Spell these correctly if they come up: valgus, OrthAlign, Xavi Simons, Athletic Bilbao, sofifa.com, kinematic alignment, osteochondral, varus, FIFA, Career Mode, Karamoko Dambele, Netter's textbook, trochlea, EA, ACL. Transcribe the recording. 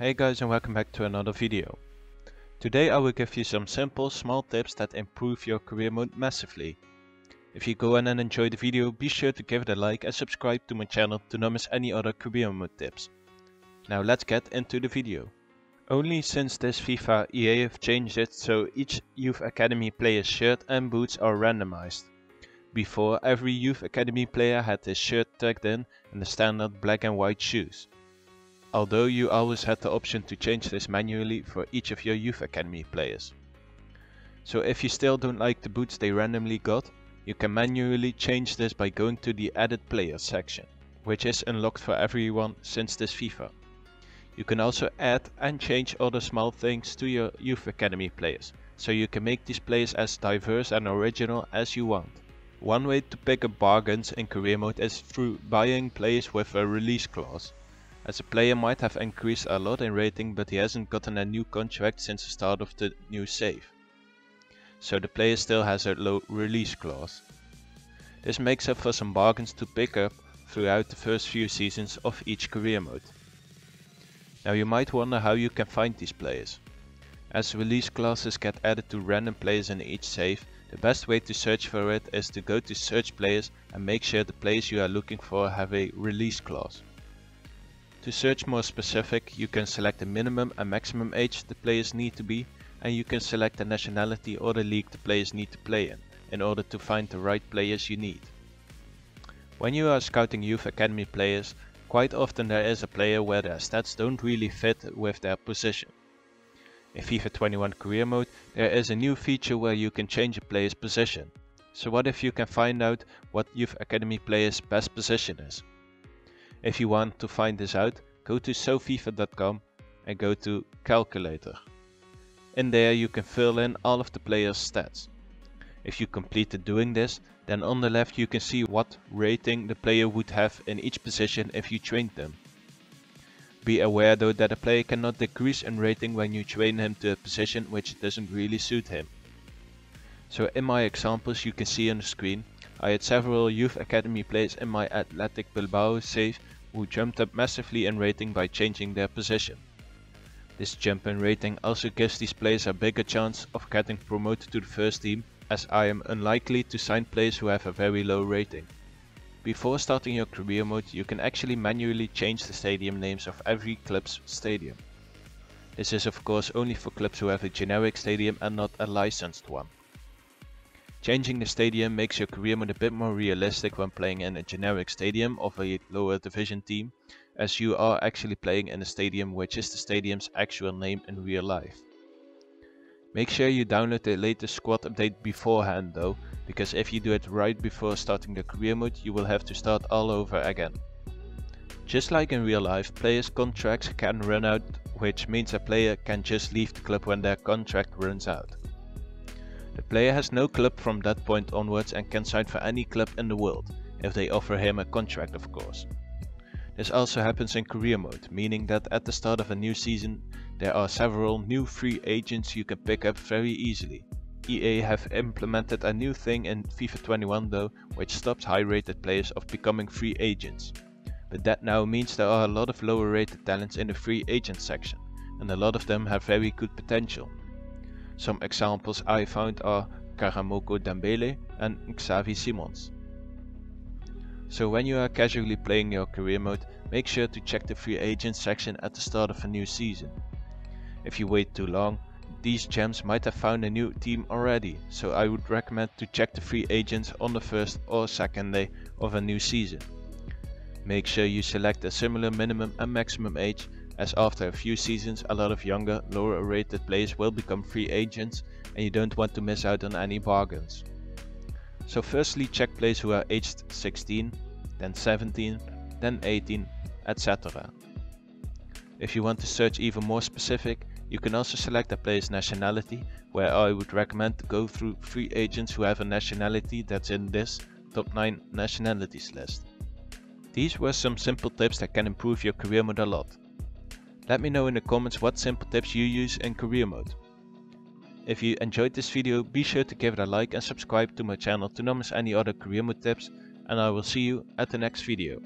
Hey guys, and welcome back to another video. Today I will give you some simple small tips that improve your career mode massively. If you go in and enjoy the video, be sure to give it a like and subscribe to my channel to not miss any other career mode tips. Now let's get into the video. Only since this FIFA, EA have changed it so each Youth Academy player's shirt and boots are randomized. Before, every Youth Academy player had his shirt tagged in and the standard black and white shoes. Although you always had the option to change this manually for each of your Youth Academy players. So if you still don't like the boots they randomly got, you can manually change this by going to the Edit Players section, which is unlocked for everyone since this FIFA. You can also add and change other small things to your Youth Academy players, so you can make these players as diverse and original as you want. One way to pick up bargains in career mode is through buying players with a release clause. As a player might have increased a lot in rating, but he hasn't gotten a new contract since the start of the new save. So the player still has a low release clause. This makes up for some bargains to pick up throughout the first few seasons of each career mode. Now you might wonder how you can find these players. As release clauses get added to random players in each save, the best way to search for it is to go to search players and make sure the players you are looking for have a release clause. To search more specific, you can select the minimum and maximum age the players need to be, and you can select the nationality or the league the players need to play in order to find the right players you need. When you are scouting Youth Academy players, quite often there is a player where their stats don't really fit with their position. In FIFA 21 career mode, there is a new feature where you can change a player's position. So what if you can find out what Youth Academy players' best position is? If you want to find this out, go to sofifa.com and go to Calculator. In there you can fill in all of the players' stats. If you completed doing this, then on the left you can see what rating the player would have in each position if you trained them. Be aware though that a player cannot decrease in rating when you train him to a position which doesn't really suit him. So in my examples you can see on the screen, I had several Youth Academy players in my Athletic Bilbao save who jumped up massively in rating by changing their position. This jump in rating also gives these players a bigger chance of getting promoted to the first team, as I am unlikely to sign players who have a very low rating. Before starting your career mode, you can actually manually change the stadium names of every club's stadium. This is of course only for clubs who have a generic stadium and not a licensed one. Changing the stadium makes your career mode a bit more realistic when playing in a generic stadium of a lower division team, as you are actually playing in a stadium which is the stadium's actual name in real life. Make sure you download the latest squad update beforehand though, because if you do it right before starting the career mode, you will have to start all over again. Just like in real life, players' contracts can run out, which means a player can just leave the club when their contract runs out. The player has no club from that point onwards and can sign for any club in the world, if they offer him a contract of course. This also happens in career mode, meaning that at the start of a new season there are several new free agents you can pick up very easily. EA have implemented a new thing in FIFA 21 though, which stops high rated players of becoming free agents. But that now means there are a lot of lower rated talents in the free agent section, and a lot of them have very good potential. Some examples I found are Karamoko Dambele and Xavi Simons. So when you are casually playing your career mode, make sure to check the free agent section at the start of a new season. If you wait too long, these gems might have found a new team already, so I would recommend to check the free agents on the first or second day of a new season. Make sure you select a similar minimum and maximum age, as after a few seasons a lot of younger, lower rated players will become free agents and you don't want to miss out on any bargains. So firstly check players who are aged 16, then 17, then 18, etc. If you want to search even more specific, you can also select a player's nationality, where I would recommend to go through free agents who have a nationality that's in this top 9 nationalities list. These were some simple tips that can improve your career mode a lot. Let me know in the comments what simple tips you use in career mode. If you enjoyed this video, be sure to give it a like and subscribe to my channel to not miss any other career mode tips, and I will see you at the next video.